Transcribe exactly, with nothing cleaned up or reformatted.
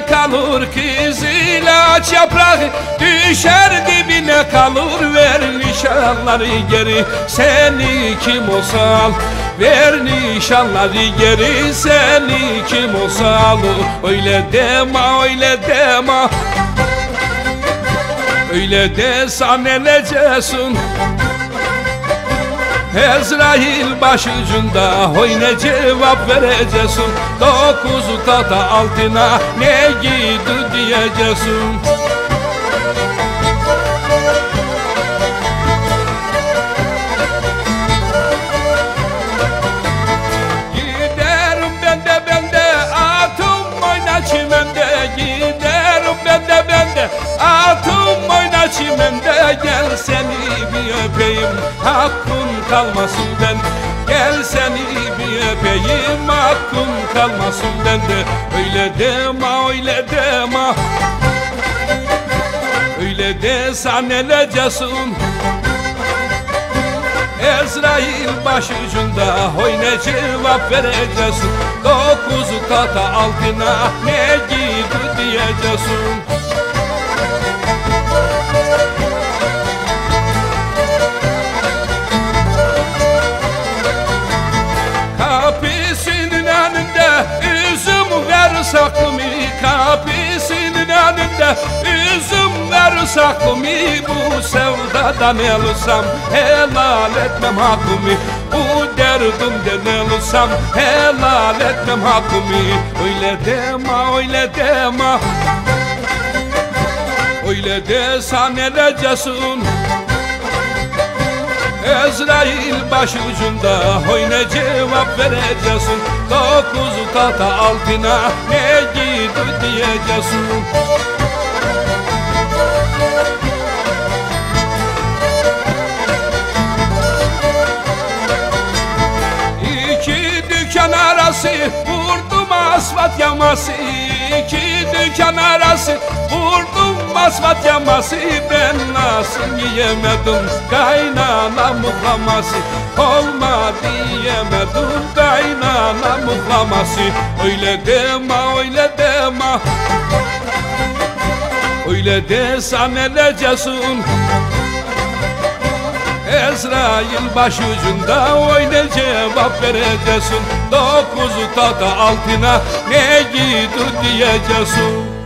dibine kalır, kızıl ağaç yaprağı düşer dibine kalır. Ver nişanları geri, seni kim olsa al. Ver nişanları geri, seni kim olsa al. Öyle deme, öyle deme, öyle desen öleceksin. Ezrail başucunda, oy ne cevap vereceksin? Dokuz tata altına ne giydi diyeceksin? Giderim ben de ben de atım oyna çimende. Giderim ben de ben de atım oyna çimende. Gel seni bir öpeyim, hakkın kalmasın ben. Gel seni bir öpeyim, hakkım kalmasın ben de. Öyle deme, öyle deme, öyle desen öleceksin. Ezrail başucunda, oy ne cevap vereceksin? Dokuz kata altına ne giydi diyeceksin? Saklımı kapısının önünde üzüm ver saklımı. Bu sevdadan elusam helal etmem hakkımı. Bu derdimden elusam helal etmem hakkımı. Öyle deme, öyle deme, öyle desen öleceksin. Ezrail başucunda, oy ne cevap vereceksin? Dokuz kata altına ne giydi diyeceksin? İki dükkan arası vurdum asfalt yaması. İki dükkan arası vurdum asfalt yaması. Ben nasıl yiyemedim kaynana muhlaması? Olmadı yiyemedim kaynana muhlaması. Öyle deme, öyle deme, öyle desen öleceksin. Ezrail başucunda, oy ne cevap vereceksin? Dokuz tata altına ne giydi diyeceksin?